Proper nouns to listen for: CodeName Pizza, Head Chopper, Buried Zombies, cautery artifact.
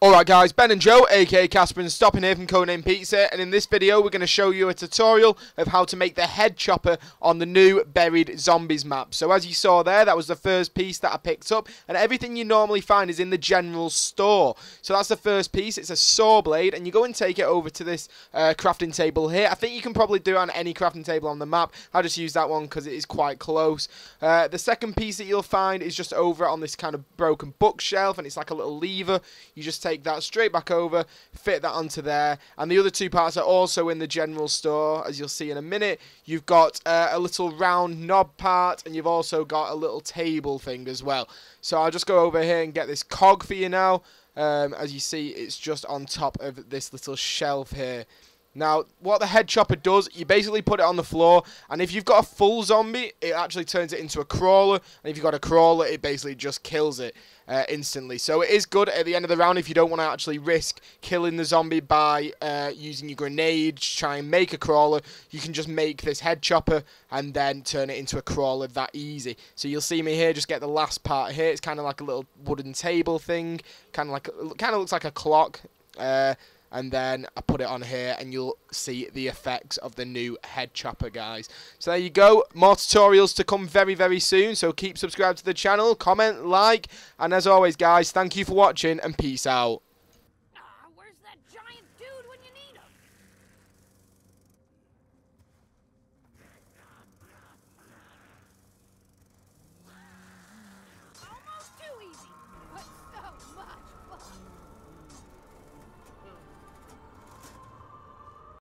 Alright guys, Ben and Joe, aka Casper and Stoppin here from CodeName Pizza, and in this video we're going to show you a tutorial of how to make the Head Chopper on the new Buried Zombies map. So as you saw there, that was the first piece that I picked up, and everything you normally find is in the general store. So that's the first piece, it's a saw blade, and you go and take it over to this crafting table here. I think you can probably do it on any crafting table on the map. I'll just use that one because it is quite close. The second piece that you'll find is just over on this kind of broken bookshelf, and it's like a little lever. You just take that straight back over, fit that onto there, and the other two parts are also in the general store, as you'll see in a minute. You've got a little round knob part, and you've also got a little table thing as well. So I'll just go over here and get this cog for you now. As you see, it's just on top of this little shelf here. Now, what the Head Chopper does, you basically put it on the floor, and if you've got a full zombie, it actually turns it into a crawler, and if you've got a crawler, it basically just kills it instantly. So it is good at the end of the round if you don't want to actually risk killing the zombie by using your grenade to try and make a crawler. You can just make this Head Chopper and then turn it into a crawler that easy. So you'll see me here, just get the last part here. It's kind of like a little wooden table thing, kind of looks like a clock. And then I put it on here, and you'll see the effects of the new Head Chopper, guys. So there you go. More tutorials to come very, very soon. So keep subscribed to the channel, comment, like, and as always, guys, thank you for watching, and peace out.